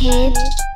Kid